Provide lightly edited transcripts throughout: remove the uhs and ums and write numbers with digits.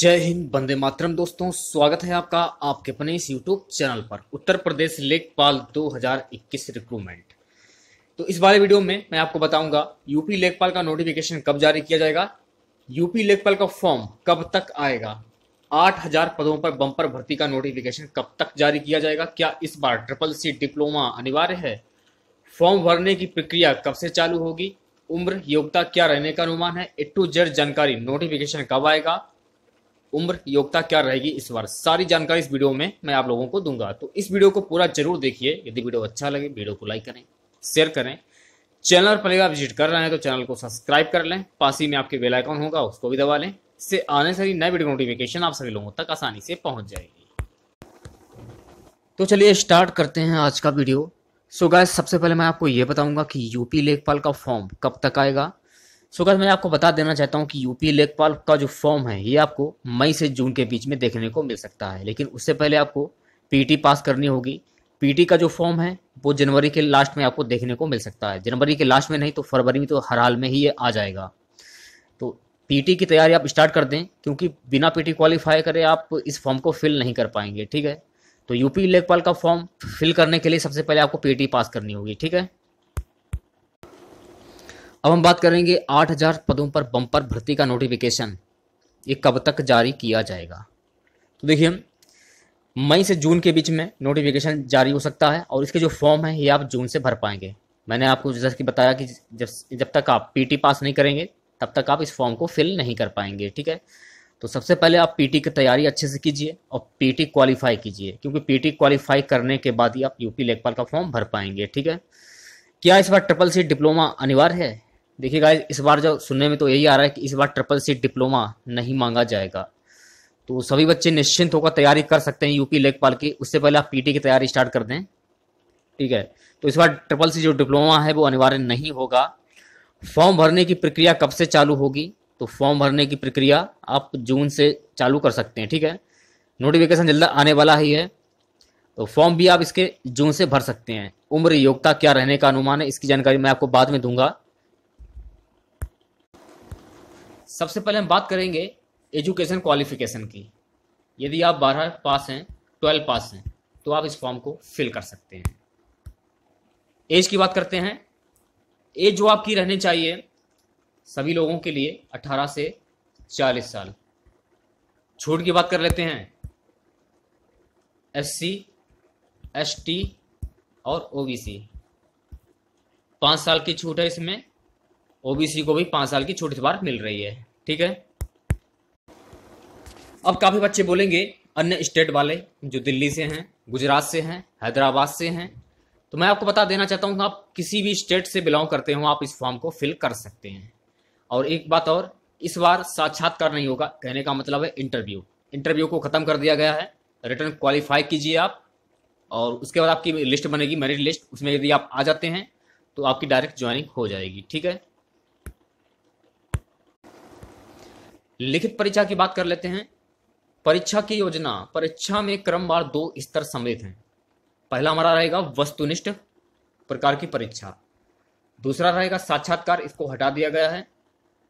जय हिंद, वंदे मातरम। दोस्तों, स्वागत है आपका आपके अपने इस यूट्यूब चैनल पर। उत्तर प्रदेश लेखपाल 2021 रिक्रूटमेंट। तो इस वाले वीडियो में मैं आपको बताऊंगा यूपी लेखपाल का नोटिफिकेशन कब जारी किया जाएगा, यूपी लेखपाल का फॉर्म कब तक आएगा, 8000 पदों पर बम्पर भर्ती का नोटिफिकेशन कब तक जारी किया जाएगा, क्या इस बार CCC डिप्लोमा अनिवार्य है, फॉर्म भरने की प्रक्रिया कब से चालू होगी, उम्र योग्यता क्या रहने का अनुमान है, ए टू जेड जानकारी। नोटिफिकेशन कब आएगा, उम्र योग्यता क्या रहेगी इस बार, सारी जानकारी इस वीडियो में मैं आप लोगों को दूंगा। तो इस वीडियो को पूरा जरूर देखिए। यदि वीडियो अच्छा लगे वीडियो को लाइक करें, शेयर करें। चैनल पर अगर विजिट कर रहे हैं तो चैनल को सब्सक्राइब कर लें, पास ही में आपके बेल आइकन होगा उसको भी दबा लें। इससे आने सारी नई वीडियो नोटिफिकेशन आप सभी लोगों तक आसानी से पहुंच जाएगी। तो चलिए स्टार्ट करते हैं आज का वीडियो। सो गाइस, सबसे पहले मैं आपको ये बताऊंगा कि यूपी लेखपाल का फॉर्म कब तक आएगा। सो गाइस, मैं आपको बता देना चाहता हूं कि यूपी लेखपाल का जो फॉर्म है ये आपको मई से जून के बीच में देखने को मिल सकता है, लेकिन उससे पहले आपको पीटी पास करनी होगी। पीटी का जो फॉर्म है वो जनवरी के लास्ट में आपको देखने को मिल सकता है। जनवरी के लास्ट में नहीं तो फरवरी में तो हर हाल में ही ये आ जाएगा। तो पीटी की तैयारी आप स्टार्ट कर दें, क्योंकि बिना पीटी क्वालिफाई करे आप इस फॉर्म को फिल नहीं कर पाएंगे। ठीक है, तो यूपी लेखपाल का फॉर्म फिल करने के लिए सबसे पहले आपको पीटी पास करनी होगी। ठीक है, अब हम बात करेंगे 8000 पदों पर बम्पर भर्ती का नोटिफिकेशन ये कब तक जारी किया जाएगा। तो देखिए, मई से जून के बीच में नोटिफिकेशन जारी हो सकता है और इसके जो फॉर्म है ये आप जून से भर पाएंगे। मैंने आपको जैसा कि बताया कि जब तक आप पीटी पास नहीं करेंगे तब तक आप इस फॉर्म को फिल नहीं कर पाएंगे। ठीक है, तो सबसे पहले आप पीटी की तैयारी अच्छे से कीजिए और पीटी क्वालिफाई कीजिए, क्योंकि पीटी क्वालिफाई करने के बाद ही आप यूपी लेखपाल का फॉर्म भर पाएंगे। ठीक है, क्या इस बार CCC डिप्लोमा अनिवार्य है? देखिए गाइस, इस बार जो सुनने में तो यही आ रहा है कि इस बार CCC डिप्लोमा नहीं मांगा जाएगा। तो सभी बच्चे निश्चिंत होकर तैयारी कर सकते हैं यूपी लेखपाल की। उससे पहले आप पीटी की तैयारी स्टार्ट कर दें। ठीक है, तो इस बार CCC जो डिप्लोमा है वो अनिवार्य नहीं होगा। फॉर्म भरने की प्रक्रिया कब से चालू होगी? तो फॉर्म भरने की प्रक्रिया आप जून से चालू कर सकते हैं। ठीक है, नोटिफिकेशन जल्द आने वाला ही है, तो फॉर्म भी आप इसके जून से भर सकते हैं। उम्र योग्यता क्या रहने का अनुमान है, इसकी जानकारी मैं आपको बाद में दूंगा। सबसे पहले हम बात करेंगे एजुकेशन क्वालिफिकेशन की। यदि आप 12 पास हैं, 12 पास हैं, तो आप इस फॉर्म को फिल कर सकते हैं। एज की बात करते हैं। एज जो आपकी रहनी चाहिए सभी लोगों के लिए 18 से 40 साल। छूट की बात कर लेते हैं। SC, ST और OBC 5 साल की छूट है। इसमें OBC को भी 5 साल की छूट इस बार मिल रही है। ठीक है, अब काफ़ी बच्चे बोलेंगे अन्य स्टेट वाले जो दिल्ली से हैं, गुजरात से हैं, हैदराबाद से हैं। तो मैं आपको बता देना चाहता हूँ कि आप किसी भी स्टेट से बिलोंग करते हो आप इस फॉर्म को फिल कर सकते हैं। और एक बात और, इस बार साक्षात्कार नहीं होगा। कहने का मतलब है इंटरव्यू को ख़त्म कर दिया गया है। रिटर्न क्वालिफाई कीजिए आप, और उसके बाद आपकी लिस्ट बनेगी, मेरिट लिस्ट। उसमें यदि आप आ जाते हैं तो आपकी डायरेक्ट ज्वाइनिंग हो जाएगी। ठीक है, लिखित परीक्षा की बात कर लेते हैं। परीक्षा की योजना, परीक्षा में क्रमवार 2 स्तर सम्मिलित हैं। पहला हमारा रहेगा वस्तुनिष्ठ प्रकार की परीक्षा, दूसरा रहेगा साक्षात्कार, इसको हटा दिया गया है।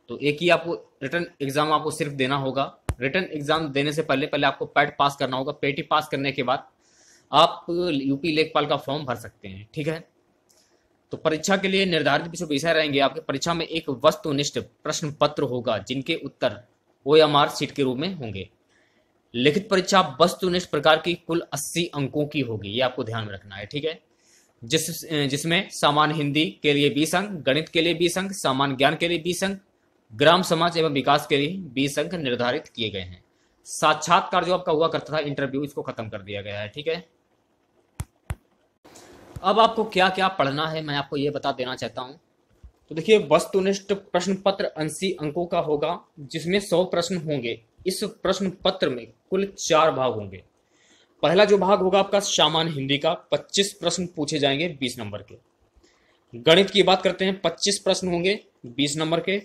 तो एक ही आपको रिटन एग्जाम आपको सिर्फ देना होगा। रिटन एग्जाम देने से पहले आपको पैट पास करना होगा। पेटी पास करने के बाद आप यूपी लेखपाल का फॉर्म भर सकते हैं। ठीक है, तो परीक्षा के लिए निर्धारित जो विषय रहेंगे आपके परीक्षा में, एक वस्तुनिष्ठ प्रश्न पत्र होगा जिनके उत्तर OMR सीट के रूप में होंगे। लिखित परीक्षा वस्तुनिष्ठ प्रकार की कुल 80 अंकों की होगी, ये आपको ध्यान में रखना है। ठीक है, जिसमें सामान्य हिंदी के लिए 20 अंक, गणित के लिए 20 अंक, सामान्य ज्ञान के लिए 20 अंक, ग्राम समाज एवं विकास के लिए 20 अंक निर्धारित किए गए हैं। साक्षात्कार जो आपका हुआ करता था इंटरव्यू, इसको खत्म कर दिया गया है। ठीक है, अब आपको क्या क्या पढ़ना है मैं आपको ये बता देना चाहता हूँ। तो देखिए, वस्तुनिष्ठ प्रश्न पत्र 80 अंकों का होगा जिसमें 100 प्रश्न होंगे। इस प्रश्न पत्र में कुल 4 भाग होंगे। पहला जो भाग होगा आपका सामान्य हिंदी का, 25 प्रश्न पूछे जाएंगे 20 नंबर के। गणित की बात करते हैं, 25 प्रश्न होंगे 20 नंबर के।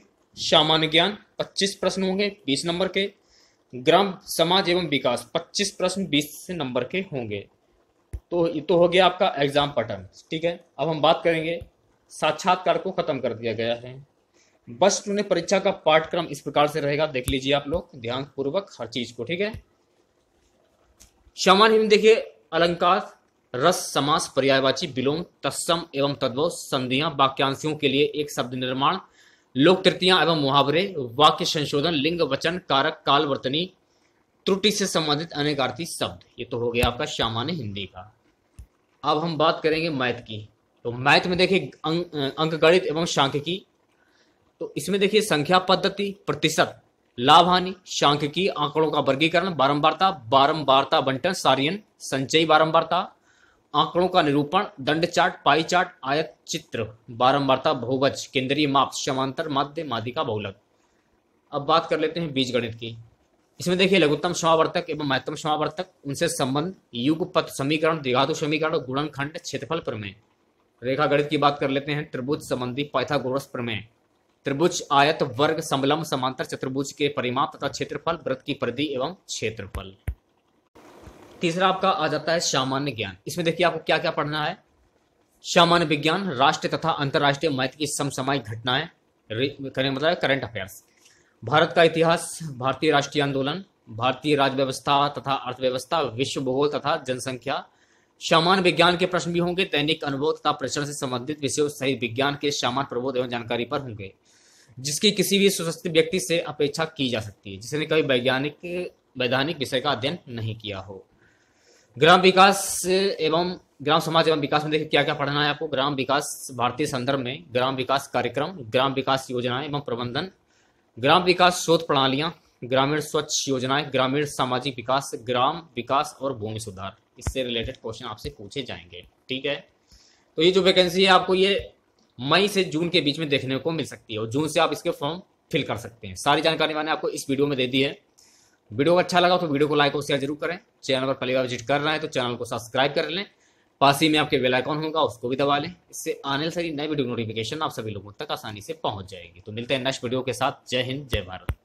सामान्य ज्ञान 25 प्रश्न होंगे 20 नंबर के। ग्राम समाज एवं विकास 25 प्रश्न 20 नंबर के होंगे। तो ये तो हो गया आपका एग्जाम पैटर्न। ठीक है, अब हम बात करेंगे साक्षात्कार को खत्म कर दिया गया है। बस टूने परीक्षा का पाठ्यक्रम इस प्रकार से रहेगा। देख लीजिए आप लोग ध्यान पूर्वक हर चीज को, ठीक है। सामान्य हिंदी देखिए, अलंकार, रस, समास, पर्यायवाची, विलोम, तत्सम एवं तद्भव, संधियां, वाक्यांशों के लिए एक शब्द निर्माण, लोक तृतीयां एवं मुहावरे, वाक्य संशोधन, लिंग वचन कारक, काल वर्तनी, त्रुटि से संबंधित अनेकार्थी शब्द। ये तो हो गया आपका सामान्य हिंदी का। अब हम बात करेंगे मैथ की। तो मैथ में देखिए अंकगणित एवं सांख्यिकी। तो इसमें देखिए संख्या पद्धति, प्रतिशत, लाभ हानि, सांख्यिकी, आंकड़ों का वर्गीकरण, बारंबारता, बारंबारता बंटन, सारियन, संचयी बारंबारता, आंकड़ों का निरूपण, दंड चार्ट, पाई चार्ट, आयत चित्र, बारंबारता, बहुभुज, केंद्रीय माप, समांतर माध्य, माध्यिका, बहुलक। अब बात कर लेते हैं बीजगणित की। इसमें देखिए लघुत्तम समावर्तक एवं महत्तम समावर्तक, उनसे संबंध, युगपथ समीकरण, द्विघातु समीकरण, गुणनखंड, क्षेत्रफल प्रमेय। रेखागणित की बात कर लेते हैं, त्रिभुज संबंधी, पाइथागोरस प्रमेय, त्रिभुज, आयत, वर्ग, समलम्ब, समांतर चतुर्भुज के परिमाप तथा क्षेत्रफल, वृत्त की परिधि एवं क्षेत्रफल। तीसरा आपका आ जाता है सामान्य ज्ञान। इसमें देखिए आपको क्या क्या पढ़ना है। सामान्य विज्ञान, राष्ट्रीय तथा अंतर्राष्ट्रीय महत्व की समसामयिक घटनाएं, मतलब करंट अफेयर्स, भारत का इतिहास, भारतीय राष्ट्रीय आंदोलन, भारतीय राज्य व्यवस्था तथा अर्थव्यवस्था, विश्व भूगोल तथा जनसंख्या। सामान्य विज्ञान के प्रश्न भी होंगे, दैनिक अनुभव तथा प्रचलन से संबंधित विषयों सहित विज्ञान के सामान्य प्रबोध एवं जानकारी पर होंगे, जिसकी किसी भी सुशिक्षित व्यक्ति से अपेक्षा की जा सकती है जिसने कभी वैधानिक विषय का अध्ययन नहीं किया हो। ग्राम विकास एवं ग्राम समाज एवं विकास में देखिए क्या क्या पढ़ना है आपको। ग्राम विकास भारतीय संदर्भ में, ग्राम विकास कार्यक्रम, ग्राम विकास योजनाएं एवं प्रबंधन, ग्राम विकास शोध प्रणालियां, ग्रामीण स्वच्छ योजनाएं, ग्रामीण सामाजिक विकास, ग्राम विकास और भूमि सुधार। इससे रिलेटेड क्वेश्चन आपसे पूछे जाएंगे, ठीक है। तो ये जो वैकेंसी है आपको ये मई से जून के बीच में देखने को मिल सकती है और जून से आप इसके फॉर्म फिल कर सकते हैं। सारी जानकारी मैंने आपको इस वीडियो में दे दी है। वीडियो को अच्छा लगा तो वीडियो को लाइक और शेयर जरूर करें। चैनल पर पहली बार विजिट कर रहे हैं तो चैनल को सब्सक्राइब कर लें। पास ही में आपके बेल आइकॉन होगा उसको भी दबा लें। इससे आने वाली नई वीडियो नोटिफिकेशन आप सभी लोगों तक आसानी से पहुंच जाएगी। तो मिलते हैं नेक्स्ट वीडियो के साथ। जय हिंद, जय भारत।